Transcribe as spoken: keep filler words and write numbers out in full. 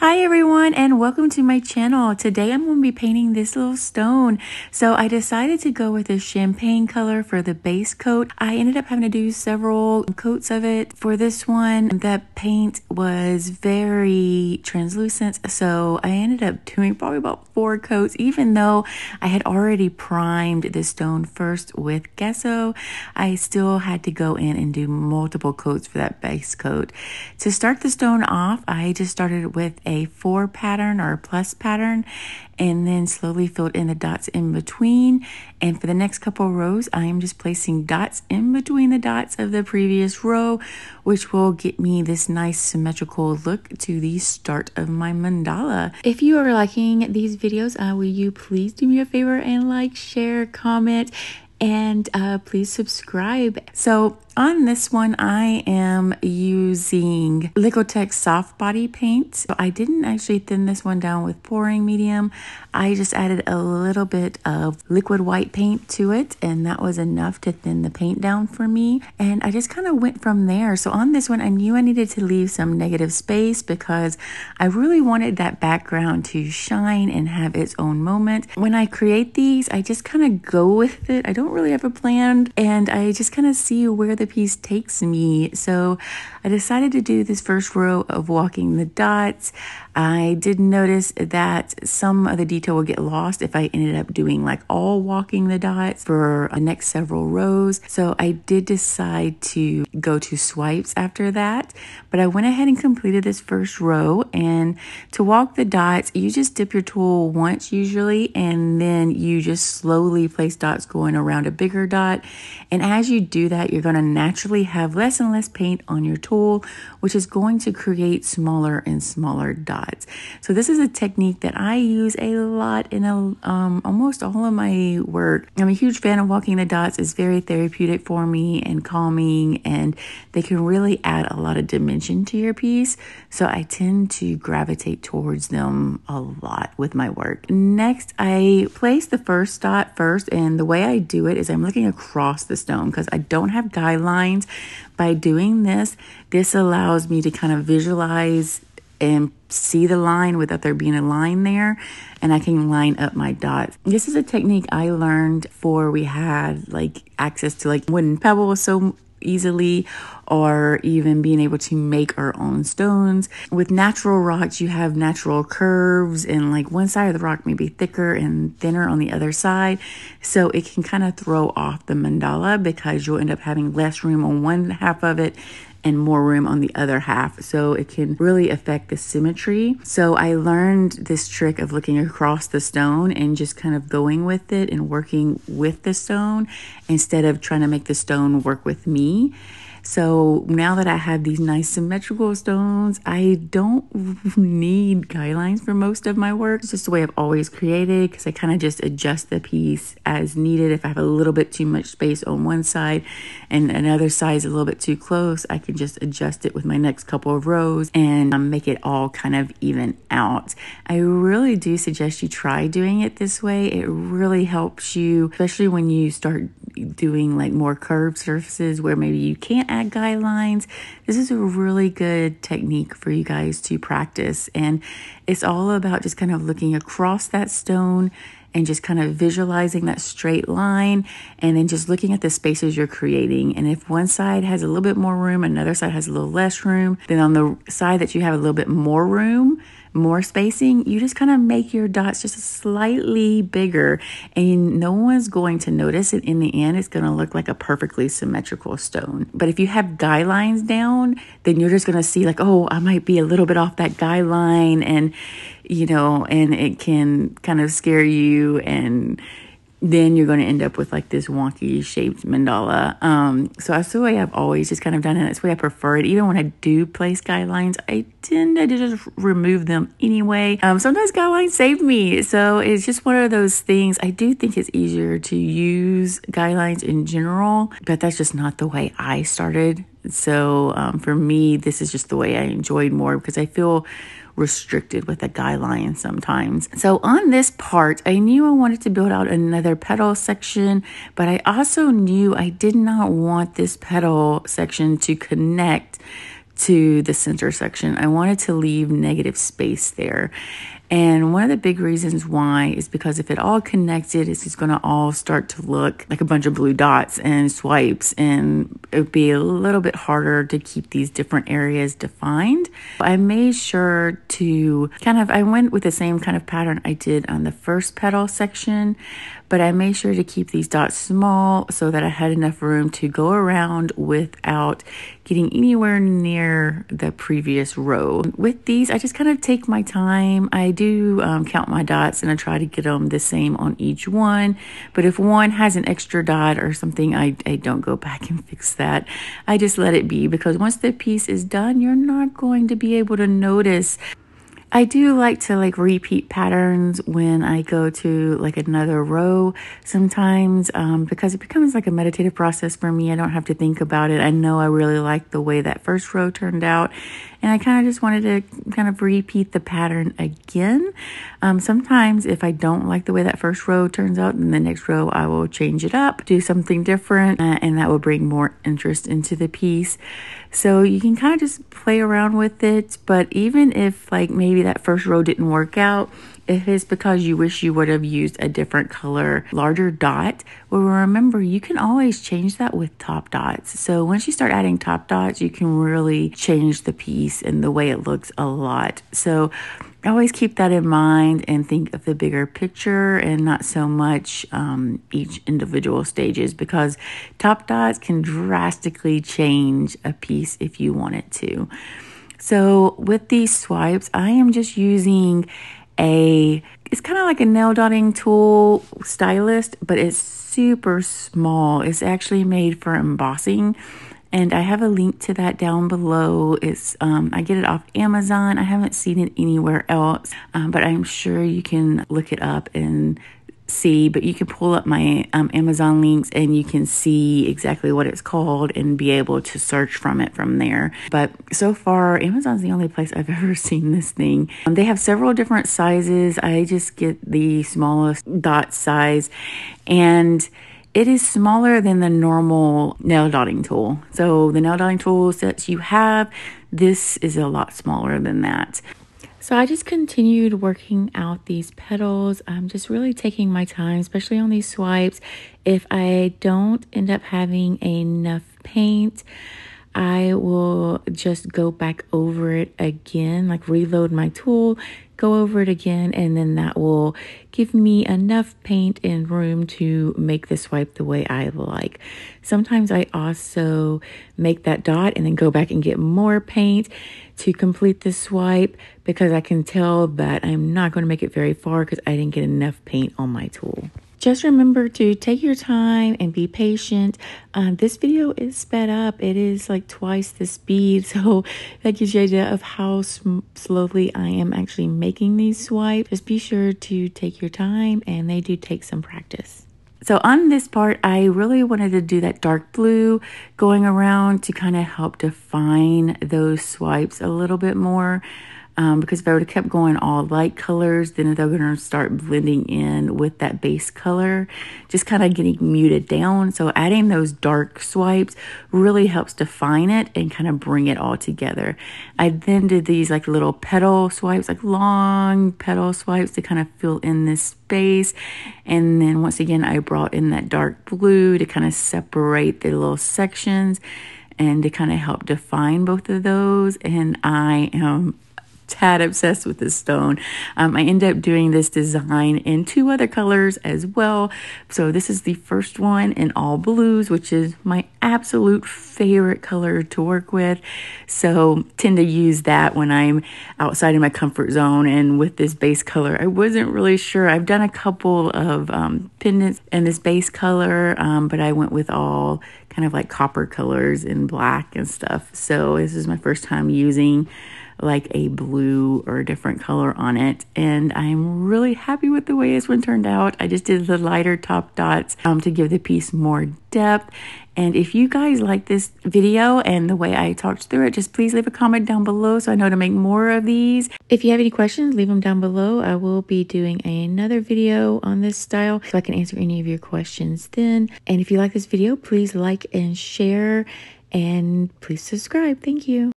Hi everyone, and welcome to my channel. Today I'm going to be painting this little stone. So I decided to go with a champagne color for the base coat. I ended up having to do several coats of it for this one. The paint was very translucent, so I ended up doing probably about four coats, even though I had already primed the stone first with gesso. I still had to go in and do multiple coats for that base coat. To start the stone off, I just started with a four pattern or a plus pattern, and then slowly filled in the dots in between. And for the next couple rows, I am just placing dots in between the dots of the previous row, which will get me this nice symmetrical look to the start of my mandala. If you are liking these videos, uh, will you please do me a favor and like, share, comment, and uh, please subscribe. So on this one, I am using Liquitex soft body paint. So I didn't actually thin this one down with pouring medium. I just added a little bit of liquid white paint to it, and that was enough to thin the paint down for me. And I just kind of went from there. So on this one, I knew I needed to leave some negative space because I really wanted that background to shine and have its own moment. When I create these, I just kind of go with it. I don't really have a plan, and I just kind of see where the piece takes me. So I decided to do this first row of walking the dots. I did notice that some of the detail will get lost if I ended up doing like all walking the dots for the next several rows. So I did decide to go to swipes after that, but I went ahead and completed this first row. And to walk the dots, you just dip your tool once usually, and then you just slowly place dots going around a bigger dot. And as you do that, you're going to naturally have less and less paint on your tool, which is going to create smaller and smaller dots. So this is a technique that I use a lot in a, um, almost all of my work. I'm a huge fan of walking the dots. It's very therapeutic for me and calming, and they can really add a lot of dimension to your piece. So I tend to gravitate towards them a lot with my work. Next, I place the first dot first, and the way I do it is I'm looking across the stone because I don't have guidelines. By doing this, this allows me to kind of visualize and see the line without there being a line there, and I can line up my dots. This is a technique I learned for we had like access to like wooden pebbles so easily, or even being able to make our own stones. With natural rocks, you have natural curves, and like one side of the rock may be thicker and thinner on the other side. So it can kind of throw off the mandala because you'll end up having less room on one half of it and more room on the other half. So it can really affect the symmetry. So I learned this trick of looking across the stone and just kind of going with it and working with the stone instead of trying to make the stone work with me. So now that I have these nice symmetrical stones, I don't need guidelines for most of my work. It's just the way I've always created, because I kind of just adjust the piece as needed. If I have a little bit too much space on one side and another side is a little bit too close, I can just adjust it with my next couple of rows and um, make it all kind of even out. I really do suggest you try doing it this way. It really helps you, especially when you start doing like more curved surfaces where maybe you can't add guidelines. This is a really good technique for you guys to practice, and it's all about just kind of looking across that stone and just kind of visualizing that straight line, and then just looking at the spaces you're creating. And if one side has a little bit more room, another side has a little less room, then on the side that you have a little bit more room, more spacing, you just kind of make your dots just slightly bigger, and no one's going to notice it. In the end, it's going to look like a perfectly symmetrical stone. But if you have guidelines down, then you're just going to see like, oh, I might be a little bit off that guideline, and you know, and it can kind of scare you, and then you're going to end up with like this wonky shaped mandala. Um, so that's the way I've always just kind of done it. That's the way I prefer it. Even when I do place guidelines, I tend to just remove them anyway. Um, sometimes guidelines save me. So it's just one of those things. I do think it's easier to use guidelines in general, but that's just not the way I started. So um, for me, this is just the way I enjoyed more, because I feel restricted with a guideline sometimes. So on this part, I knew I wanted to build out another petal section, but I also knew I did not want this petal section to connect to this intersection. I wanted to leave negative space there. And one of the big reasons why is because if it all connected, it's just going to all start to look like a bunch of blue dots and swipes, and it would be a little bit harder to keep these different areas defined. I made sure to kind of, I went with the same kind of pattern I did on the first petal section, but I made sure to keep these dots small so that I had enough room to go around without getting anywhere near the previous row. With these, I just kind of take my time. I do um, count my dots and I try to get them the same on each one. But if one has an extra dot or something, I, I don't go back and fix that. I just let it be, because once the piece is done, you're not going to be able to notice. I do like to like repeat patterns when I go to like another row sometimes, um, because it becomes like a meditative process for me. I don't have to think about it. I know I really like the way that first row turned out, and I kind of just wanted to kind of repeat the pattern again. Um, sometimes if I don't like the way that first row turns out, then the next row I will change it up, do something different, uh, and that will bring more interest into the piece. So you can kind of just play around with it. But even if like maybe that first row didn't work out, if it's because you wish you would have used a different color, larger dot, well, remember, you can always change that with top dots. So once you start adding top dots, you can really change the piece and the way it looks a lot. So always keep that in mind and think of the bigger picture and not so much um, each individual stages, because top dots can drastically change a piece if you want it to. So with these swipes, I am just using a, it's kind of like a nail dotting tool stylus, but it's super small. It's actually made for embossing, and I have a link to that down below. It's um, I get it off Amazon. I haven't seen it anywhere else, um, but I'm sure you can look it up and see. But you can pull up my um, Amazon links and you can see exactly what it's called and be able to search from it from there. But so far, Amazon's the only place I've ever seen this thing. Um, they have several different sizes. I just get the smallest dot size, and it is smaller than the normal nail dotting tool. So the nail dotting tool sets you have, this is a lot smaller than that. So I just continued working out these petals. I'm just really taking my time, especially on these swipes. If I don't end up having enough paint, I will just go back over it again, like reload my tool, go over it again, and then that will give me enough paint and room to make the swipe the way I like. Sometimes I also make that dot and then go back and get more paint to complete the swipe, because I can tell that I'm not going to make it very far because I didn't get enough paint on my tool. Just remember to take your time and be patient. Um, this video is sped up. It is like twice the speed, so that gives you an idea of how slowly I am actually making these swipes. Just be sure to take your time, and they do take some practice. So on this part, I really wanted to do that dark blue going around to kind of help define those swipes a little bit more. Um, because if I would have kept going all light colors, then they're going to start blending in with that base color, just kind of getting muted down. So adding those dark swipes really helps define it and kind of bring it all together. I then did these like little petal swipes, like long petal swipes to kind of fill in this space. And then once again, I brought in that dark blue to kind of separate the little sections and to kind of help define both of those. And I am tad obsessed with this stone. Um, I end up doing this design in two other colors as well. So this is the first one in all blues, which is my absolute favorite color to work with. So tend to use that when I'm outside in my comfort zone. And with this base color, I wasn't really sure. I've done a couple of um, pendants in this base color, um, but I went with all kind of like copper colors and black and stuff. So this is my first time using like a blue or a different color on it, and I'm really happy with the way this one turned out. I just did the lighter top dots um, to give the piece more depth. And if you guys like this video and the way I talked through it, just please leave a comment down below so I know to make more of these. If you have any questions, leave them down below. I will be doing another video on this style so I can answer any of your questions then. And if you like this video, please like and share, and please subscribe. Thank you.